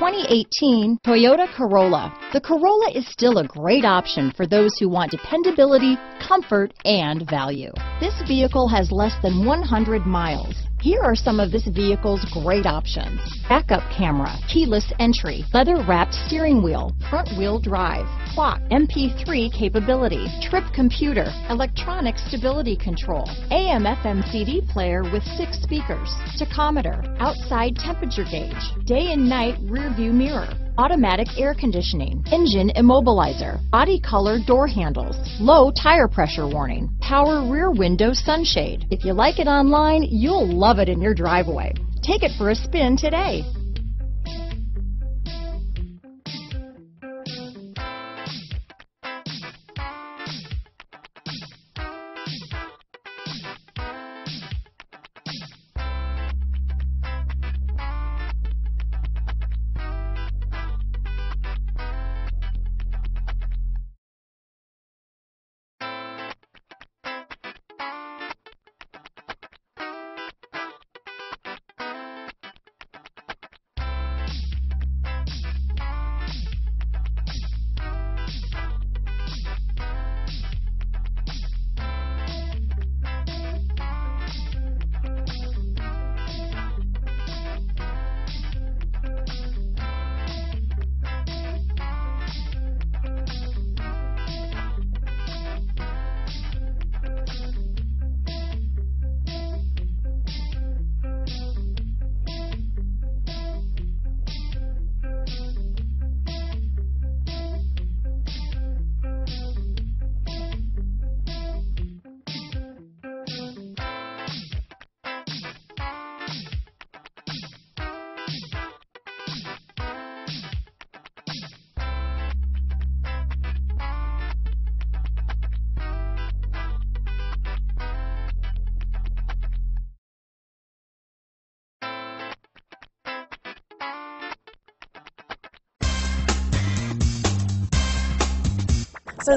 2018 Toyota Corolla. The Corolla is still a great option for those who want dependability, comfort, and value. This vehicle has less than 100 miles. Here are some of this vehicle's great options: backup camera, keyless entry, leather-wrapped steering wheel, front-wheel drive, clock, MP3 capability, trip computer, electronic stability control, AM/FM CD player with 6 speakers, tachometer, outside temperature gauge, day and night rear view mirror, automatic air conditioning, engine immobilizer, body color door handles, low tire pressure warning, power rear window sunshade. If you like it online, you'll love it in your driveway. Take it for a spin today. So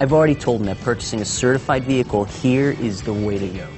I've already told them that purchasing a certified vehicle here is the way to go.